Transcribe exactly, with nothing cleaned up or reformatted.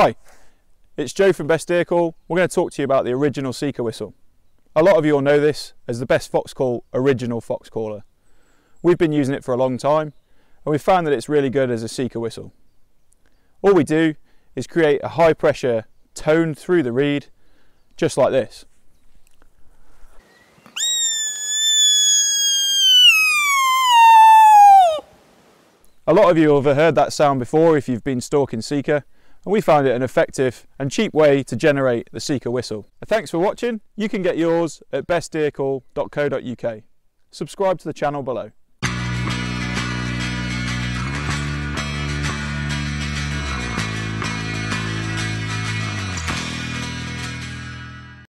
Hi, it's Joe from Best Deer Call. We're going to talk to you about the original Sika whistle. A lot of you will know this as the Best Fox Call original fox caller. We've been using it for a long time and we've found that it's really good as a Sika whistle. All we do is create a high pressure tone through the reed, just like this. A lot of you have heard that sound before if you've been stalking Sika. And we found it an effective and cheap way to generate the Sika whistle. Thanks for watching. You can get yours at best deer call dot co dot U K. Subscribe to the channel below.